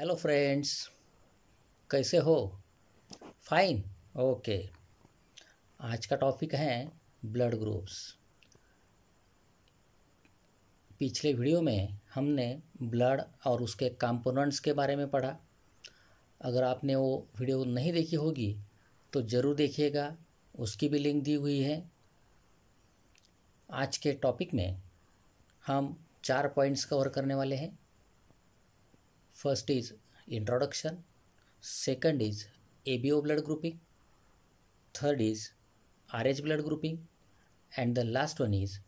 Hello friends, कैसे हो? Fine, okay. आज का टॉपिक है ब्लड ग्रुप्स। पिछले वीडियो में हमने ब्लड और उसके कंपोनेंट्स के बारे में पढ़ा। अगर आपने वो वीडियो नहीं देखी होगी तो ज़रूर देखिएगा, उसकी भी लिंक दी हुई है। आज के टॉपिक में हम 4 पॉइंट्स कवर करने वाले हैं। First is introduction, second is ABO blood grouping, third is RH blood grouping and the last one is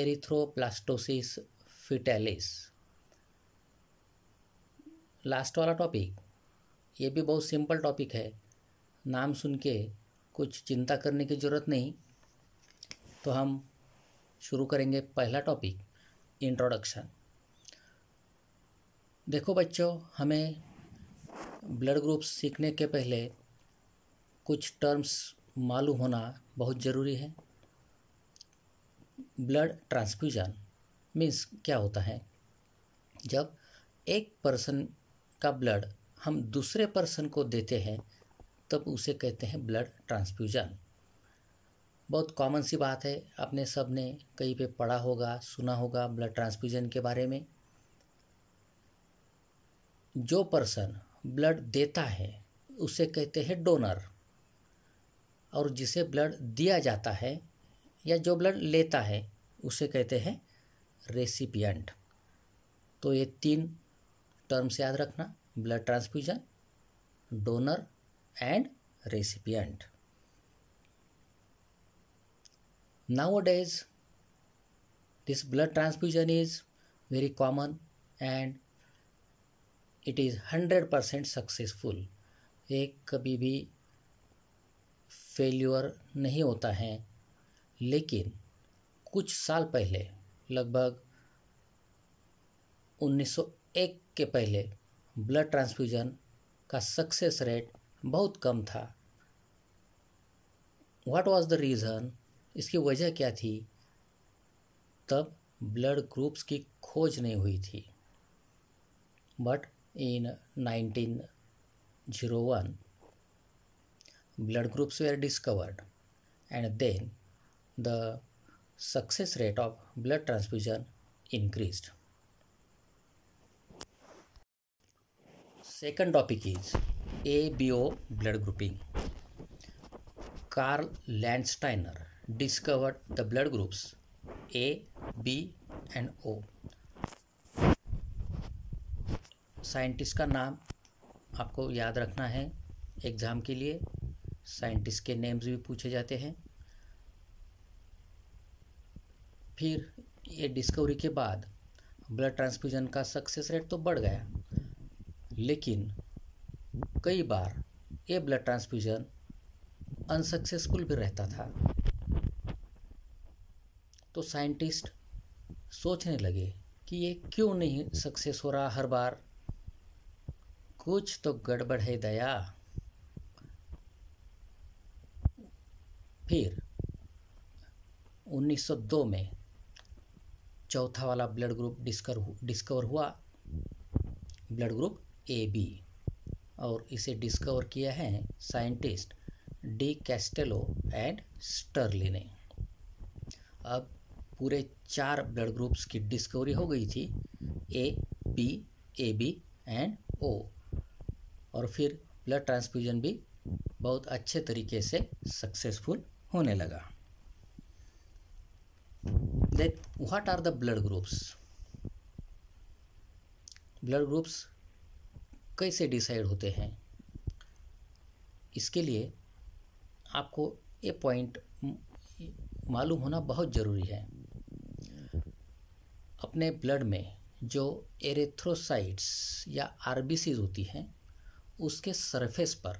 erythroblastosis fetalis. Last वाला टॉपिक ये भी बहुत सिंपल टॉपिक है, नाम सुन के कुछ चिंता करने की ज़रूरत नहीं। तो हम शुरू करेंगे पहला टॉपिक इंट्रोडक्शन। देखो बच्चों, हमें ब्लड ग्रुप्स सीखने के पहले कुछ टर्म्स मालूम होना बहुत ज़रूरी है। ब्लड ट्रांसफ्यूजन मीन्स क्या होता है? जब एक पर्सन का ब्लड हम दूसरे पर्सन को देते हैं तब उसे कहते हैं ब्लड ट्रांसफ्यूजन। बहुत कॉमन सी बात है, आपने सब ने कहीं पे पढ़ा होगा, सुना होगा ब्लड ट्रांसफ्यूजन के बारे में। जो पर्सन ब्लड देता है उसे कहते हैं डोनर, और जिसे ब्लड दिया जाता है या जो ब्लड लेता है उसे कहते हैं रेसिपिएंट। तो ये 3 टर्म्स याद रखना, blood transfusion, donor and recipient. Nowadays this blood transfusion is very common and it is 100% successful. एक कभी भी फेल्यूर नहीं होता है। लेकिन कुछ साल पहले, लगभग 1901 के पहले, ब्लड ट्रांसफ्यूजन का सक्सेस रेट बहुत कम था। What was the reason? इसकी वजह क्या थी? तब ब्लड ग्रुप्स की खोज नहीं हुई थी। But in 1901 blood groups were discovered and then the success rate of blood transfusion increased. Second topic is ABO blood grouping. Karl Landsteiner discovered the blood groups A, B and O. Scientist का नाम आपको याद रखना है, exam के लिए scientist के names भी पूछे जाते हैं। फिर ये डिस्कवरी के बाद ब्लड ट्रांसफ्यूजन का सक्सेस रेट तो बढ़ गया, लेकिन कई बार ये ब्लड ट्रांसफ्यूजन अनसक्सेसफुल भी रहता था। तो साइंटिस्ट सोचने लगे कि ये क्यों नहीं सक्सेस हो रहा हर बार, कुछ तो गड़बड़ है दया। फिर 1902 में चौथा वाला ब्लड ग्रुप डिस्कवर हुआ, ब्लड ग्रुप AB, और इसे डिस्कवर किया है scientist D Castello and Sturli ने। अब पूरे 4 ब्लड ग्रुप्स की डिस्कवरी हो गई थी, AB एंड O, और फिर ब्लड ट्रांसफ्यूजन भी बहुत अच्छे तरीके से सक्सेसफुल होने लगा। Then what are the blood groups? Blood groups कैसे डिसाइड होते हैं? इसके लिए आपको ये पॉइंट मालूम होना बहुत ज़रूरी है। अपने ब्लड में जो एरिथ्रोसाइट्स या RBCs होती हैं उसके सरफेस पर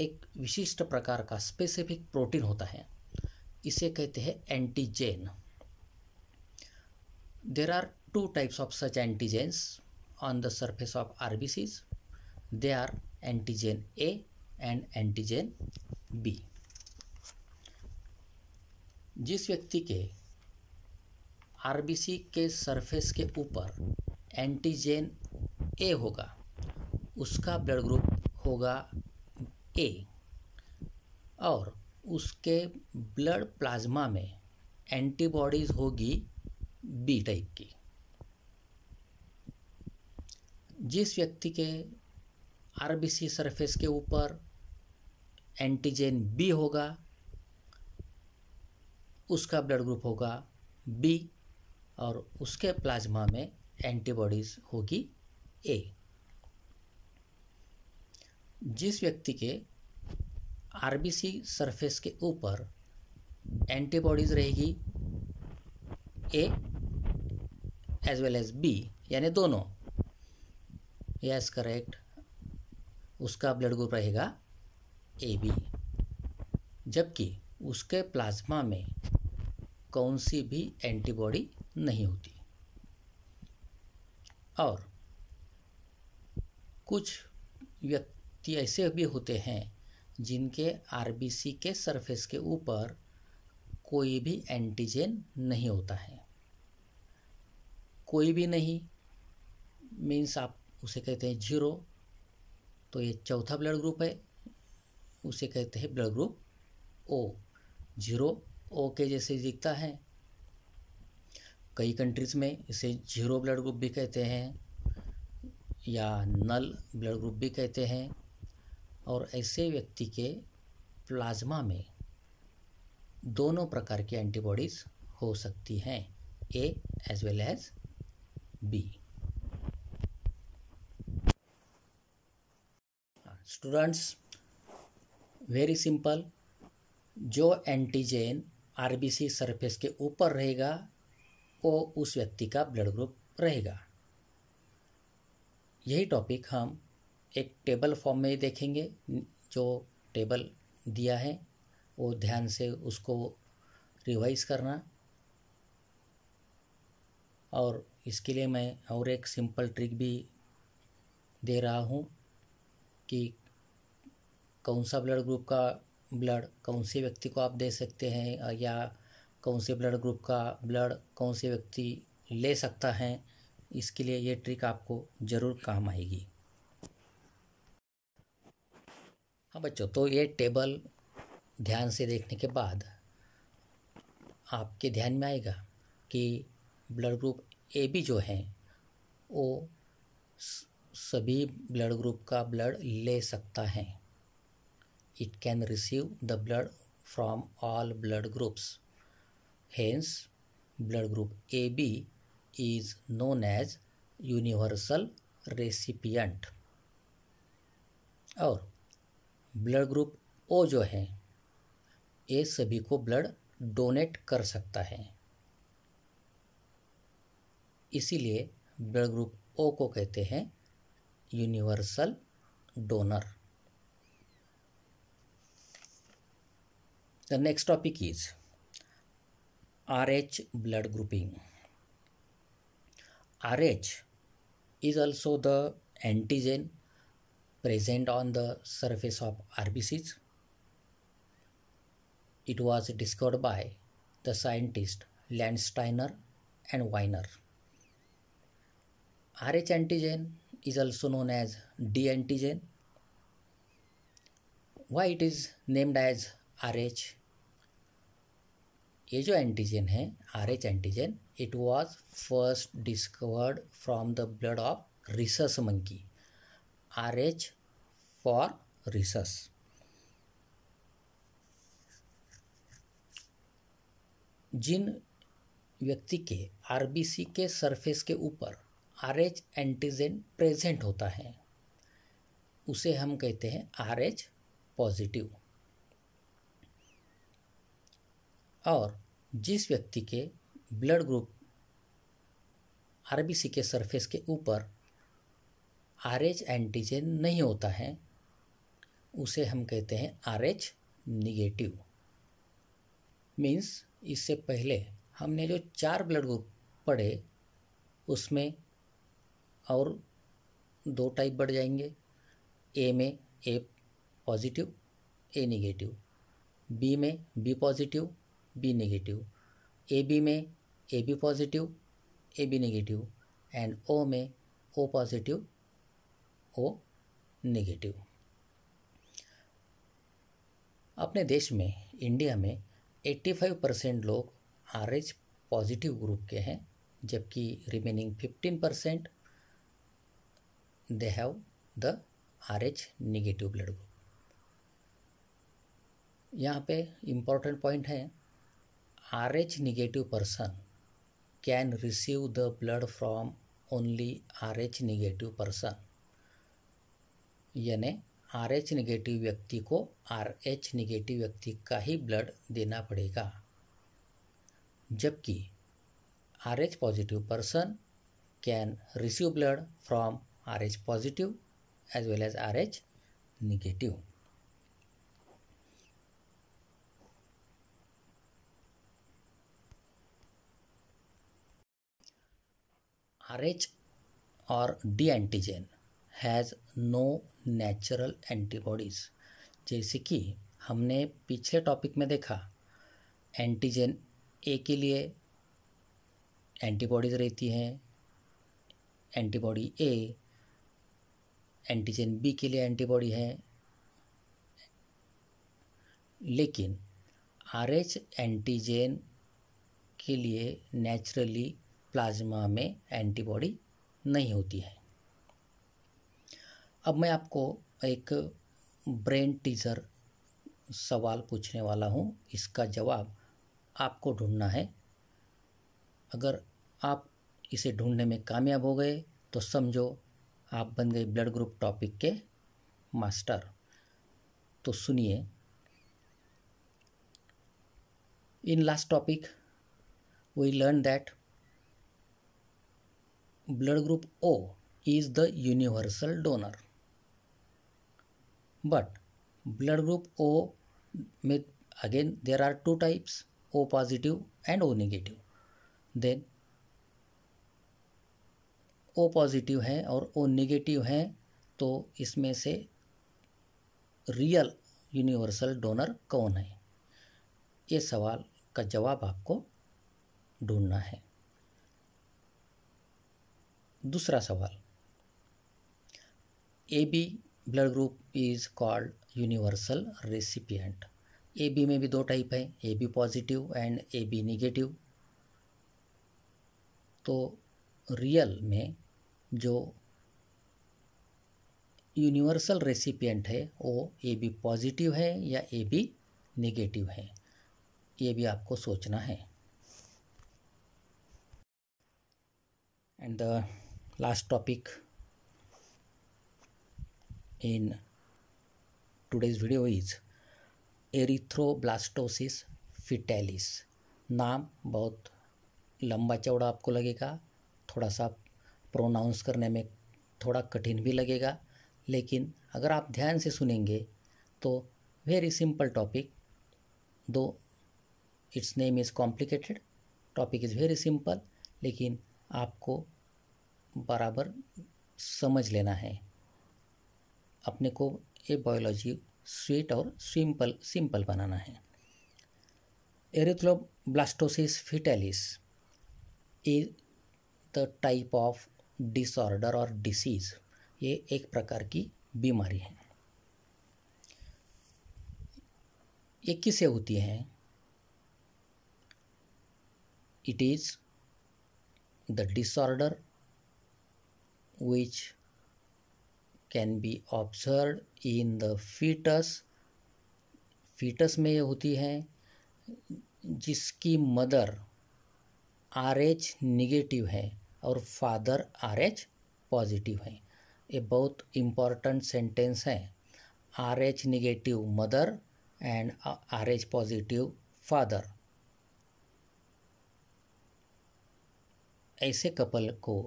एक विशिष्ट प्रकार का स्पेसिफिक प्रोटीन होता है, इसे कहते हैं antigen. There are 2 types of such antigens on the surface of RBCs, they are antigen A and antigen B। जिस व्यक्ति के RBC के सरफेस के ऊपर एंटीजेन A होगा उसका ब्लड ग्रुप होगा ए और उसके ब्लड प्लाज्मा में एंटीबॉडीज़ होगी बी टाइप की। जिस व्यक्ति के आरबीसी सरफेस के ऊपर एंटीजन बी होगा उसका ब्लड ग्रुप होगा बी और उसके प्लाज्मा में एंटीबॉडीज़ होगी ए। जिस व्यक्ति के आरबीसी सरफेस के ऊपर एंटीबॉडीज़ रहेगी A as well as B यानी दोनों, यस करेक्ट, उसका ब्लड ग्रुप रहेगा ए बी। जबकि उसके प्लाज्मा में कौन सी भी एंटीबॉडी नहीं होती। और कुछ व्यक्ति ऐसे भी होते हैं जिनके आरबीसी के सरफेस के ऊपर कोई भी एंटीजन नहीं होता है। कोई भी नहीं मीन्स आप उसे कहते हैं जीरो, तो ये चौथा ब्लड ग्रुप है, उसे कहते हैं blood group O. Zero O के जैसे दिखता है, कई कंट्रीज़ में इसे जीरो ब्लड ग्रुप भी कहते हैं या नल ब्लड ग्रुप भी कहते हैं। और ऐसे व्यक्ति के प्लाज्मा में दोनों प्रकार की एंटीबॉडीज़ हो सकती हैं A as well as B. Students very simple, जो एंटीजन आरबीसी सरफेस के ऊपर रहेगा वो उस व्यक्ति का ब्लड ग्रुप रहेगा। यही टॉपिक हम एक टेबल फॉर्म में देखेंगे। जो टेबल दिया है वो ध्यान से उसको रिवाइज करना, और इसके लिए मैं और एक सिंपल ट्रिक भी दे रहा हूँ कि कौन सा ब्लड ग्रुप का ब्लड कौन से व्यक्ति को आप दे सकते हैं या कौन से ब्लड ग्रुप का ब्लड कौन से व्यक्ति ले सकता है। इसके लिए ये ट्रिक आपको ज़रूर काम आएगी। हाँ बच्चों, तो ये टेबल ध्यान से देखने के बाद आपके ध्यान में आएगा कि ब्लड ग्रुप ए बी जो है वो सभी ब्लड ग्रुप का ब्लड ले सकता है। It can receive the blood from all blood groups, hence blood group A B is known as universal recipient. और ब्लड ग्रुप ओ जो है ये सभी को ब्लड डोनेट कर सकता है, इसीलिए ब्लड ग्रुप ओ को कहते हैं universal donor. The next topic is RH blood grouping. RH is also the antigen present on the surface of RBCs. It was discovered by the scientists Landsteiner and Weiner. RH antigen is also known as D antigen. Why it is named as RH? ये जो antigen है RH antigen, it was first discovered from the blood of rhesus monkey. RH for rhesus. जिन व्यक्ति के RBC के surface के ऊपर RH antigen present होता है उसे हम कहते हैं RH पॉजिटिव। और जिस व्यक्ति के ब्लड ग्रुप आरबीसी के सरफेस के ऊपर RH एंटीजन नहीं होता है उसे हम कहते हैं RH निगेटिव। मीन्स इससे पहले हमने जो चार ब्लड ग्रुप पढ़े उसमें और दो टाइप बढ़ जाएंगे। A में A positive A negative, B में B positive B negative, AB में AB positive AB negative, and O में O पॉजिटिव O नेगेटिव। अपने देश में इंडिया में 85% लोग RH पॉजिटिव ग्रुप के हैं, जबकि remaining 15% they have the RH negative blood group. यहाँ पे इम्पॉर्टेंट पॉइंट है, RH negative person can receive the blood from only RH negative person, यानी RH नेगेटिव व्यक्ति को RH नेगेटिव व्यक्ति का ही ब्लड देना पड़ेगा, जबकि RH positive person can receive blood from RH positive as well as RH negative. RH और D antigen has no natural antibodies. जैसे कि हमने पिछले टॉपिक में देखा, एंटीजन ए के लिए एंटीबॉडीज़ रहती हैं, एंटीबॉडी ए, एंटीजन बी के लिए एंटीबॉडी है, लेकिन RH एंटीजन के लिए नेचुरली प्लाज्मा में एंटीबॉडी नहीं होती है। अब मैं आपको एक ब्रेन टीजर सवाल पूछने वाला हूँ, इसका जवाब आपको ढूंढना है। अगर आप इसे ढूंढने में कामयाब हो गए तो समझो आप बन गए ब्लड ग्रुप टॉपिक के मास्टर। तो सुनिए, in last topic we learn that blood group O is the universal donor, but blood group O may again there are two types, O positive and O negative. Then O positive है और O negative है, तो इसमें से real universal donor कौन है, ये सवाल का जवाब आपको ढूंढना है। दूसरा सवाल, AB blood group is called universal recipient. AB में भी दो टाइप है, AB positive and AB negative. तो रियल में जो यूनिवर्सल रेसिपिएंट है वो AB पॉजिटिव है या AB नेगेटिव है, ये भी आपको सोचना है। And the last topic in today's video is erythroblastosis fetalis। नाम बहुत लंबा चौड़ा आपको लगेगा, थोड़ा सा प्रोनाउंस करने में थोड़ा कठिन भी लगेगा, लेकिन अगर आप ध्यान से सुनेंगे तो very simple topic, though its name is complicated, topic is very simple, लेकिन आपको बराबर समझ लेना है। अपने को ये बायोलॉजी स्वीट और सिंपल बनाना है। Erythroblastosis fetalis is the type of disorder और डिसीज़, ये एक प्रकार की बीमारी है। ये किससे होती है? It is the disorder which can be observed in the fetus। fetus में ये होती है जिसकी मदर RH नेगेटिव है और फादर RH पॉजिटिव है। ये बहुत इम्पॉर्टेंट सेंटेंस है, RH negative mother and RH positive father, ऐसे कपल को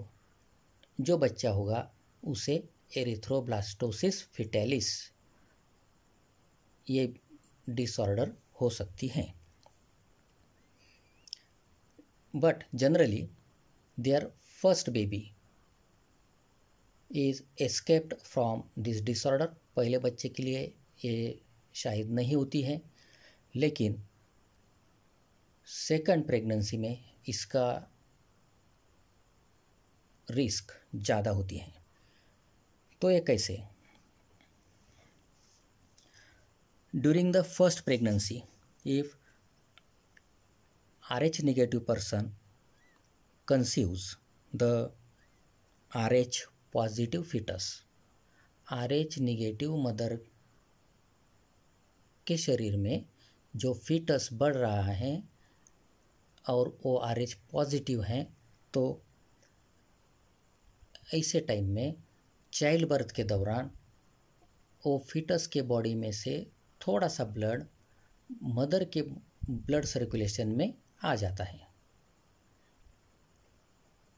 जो बच्चा होगा उसे एरिथ्रोब्लास्टोसिस फिटैलिस ये डिसऑर्डर हो सकती है। But generally their first baby is escaped from this disorder, पहले बच्चे के लिए ये शायद नहीं होती है, लेकिन सेकंड प्रेगनेंसी में इसका रिस्क ज़्यादा होती है। तो ये कैसे? during the first pregnancy, if RH negative person conceives the RH positive fetus, RH negative mother के शरीर में जो फीटस बढ़ रहा है और वो RH पॉजिटिव हैं, तो ऐसे टाइम में चाइल्ड बर्थ के दौरान वो फीटस के बॉडी में से थोड़ा सा ब्लड मदर के ब्लड सर्कुलेशन में आ जाता है।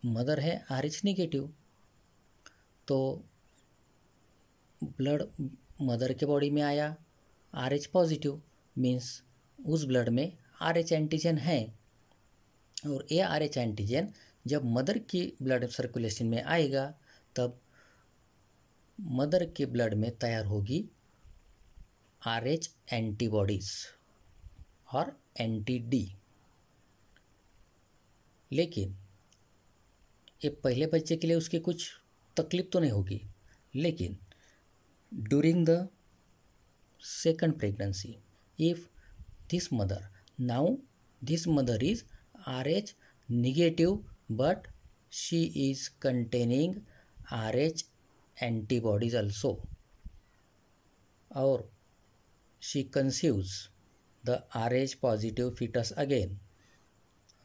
मदर है RH नेगेटिव, तो ब्लड मदर के बॉडी में आया RH पॉजिटिव, मीन्स उस ब्लड में RH एंटीजन है, और ये RH एंटीजन जब मदर की ब्लड सर्कुलेशन में आएगा तब मदर के ब्लड में तैयार होगी RH एंटीबॉडीज और एंटीडी। लेकिन ये पहले बच्चे के लिए उसकी कुछ तकलीफ तो नहीं होगी, लेकिन during the second pregnancy, if this mother is RH negative but she is containing RH antibodies also, or she conceives the RH positive fetus again,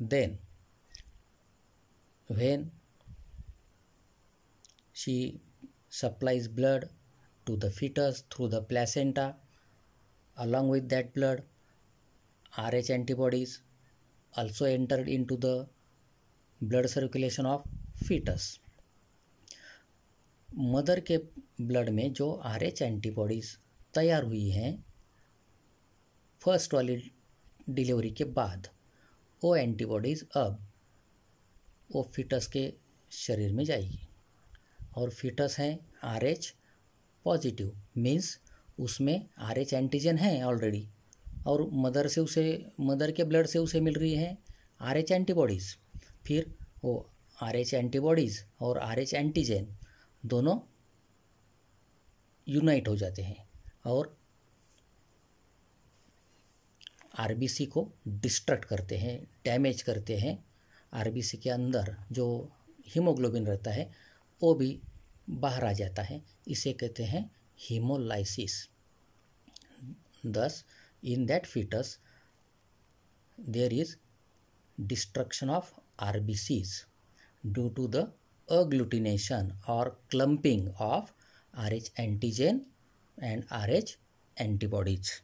then when she supplies blood to the fetus through the placenta, along with that blood RH antibodies also entered into the blood circulation of fetus. Mother के blood में जो RH antibodies तैयार हुई हैं first वाली delivery के बाद, वो एंटीबॉडीज़ अब वो फीटस के शरीर में जाएगी, और फीटस हैं RH पॉजिटिव, मीन्स उसमें RH एंटीजन है ऑलरेडी, और मदर के ब्लड से उसे मिल रही है RH एंटीबॉडीज़। फिर वो RH एंटीबॉडीज़ और RH एंटीजन दोनों यूनाइट हो जाते हैं और RBC को डिस्ट्रक्ट करते हैं, डैमेज करते हैं। RBC के अंदर जो हीमोग्लोबिन रहता है वो भी बाहर आ जाता है, इसे कहते हैं haemolysis. Thus in that fetus there is destruction of RBCs due to the agglutination or clumping of RH antigen and RH antibodies.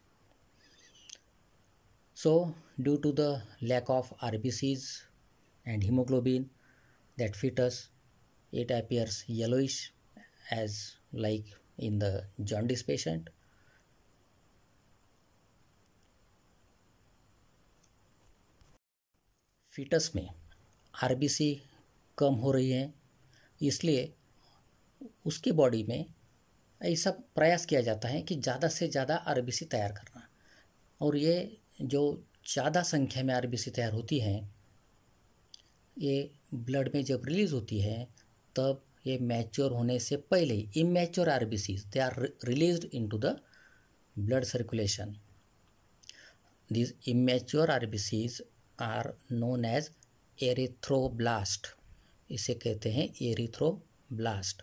So due to the lack of RBCs and hemoglobin, that fetus, it appears yellowish as like in the jaundice patient. Fetus में RBC कम हो रही है, इसलिए उसकी body में ऐसा प्रयास किया जाता है कि ज़्यादा से ज़्यादा RBC तैयार करना, और ये जो ज़्यादा संख्या में RBC तैयार होती है ये ब्लड में जब रिलीज़ होती है तब ये मैच्योर होने से पहले immature RBCs they are released into the blood circulation. This immature RBCs are known as erythroblast, इसे कहते हैं एरिथ्रोब्लास्ट।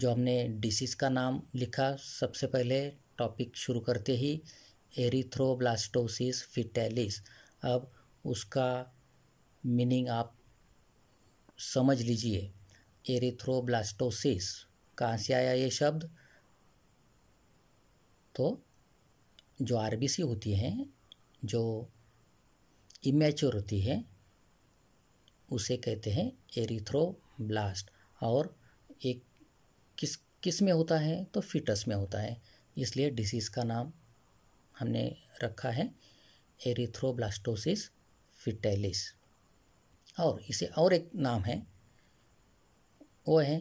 जो हमने डिसीज़ का नाम लिखा सबसे पहले टॉपिक शुरू करते ही, एरिथ्रोब्लास्टोसिस फिटैलिस, अब उसका मीनिंग आप समझ लीजिए। एरिथ्रोब्लास्टोसिस कहाँ से आया ये शब्द? तो जो RBC होती हैं जो इमैच्योर होती है उसे कहते हैं एरिथ्रोब्लास्ट, और एक किस में होता है तो फीटस में होता है, इसलिए डिसीज़ का नाम हमने रखा है एरिथ्रोब्लास्टोसिस फिटैलिस। और इसे और एक नाम है, वो है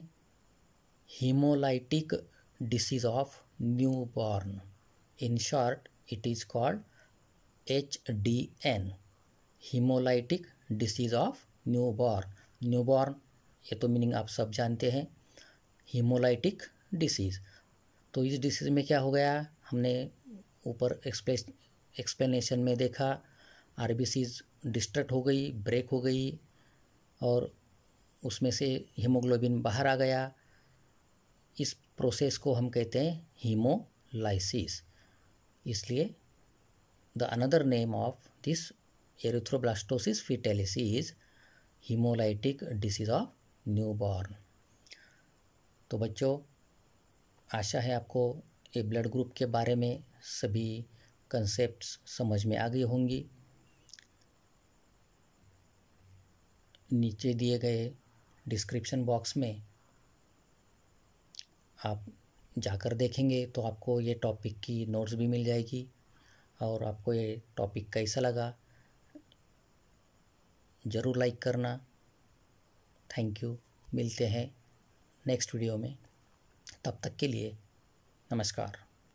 haemolytic disease of newborn, in short it is called HDN, haemolytic disease of newborn. Newborn ये तो मीनिंग आप सब जानते हैं, हीमोलाइटिक डिसीज़। तो इस डिसीज़ में क्या हो गया, हमने ऊपर एक्सप्लेनेशन में देखा आरबीसीज डिस्ट्रक्ट हो गई, ब्रेक हो गई और उसमें से हीमोग्लोबिन बाहर आ गया। इस प्रोसेस को हम कहते हैं हीमोलाइसिस। इसलिए the another name of this erythroblastosis fetalis is haemolytic disease of newborn. तो बच्चों, आशा है आपको ये ब्लड ग्रुप के बारे में सभी कंसेप्ट्स समझ में आ गई होंगी। नीचे दिए गए डिस्क्रिप्शन बॉक्स में आप जाकर देखेंगे तो आपको ये टॉपिक की नोट्स भी मिल जाएगी। और आपको ये टॉपिक कैसा लगा ज़रूर लाइक करना। Thank you. मिलते हैं नेक्स्ट वीडियो में, तब तक के लिए नमस्कार।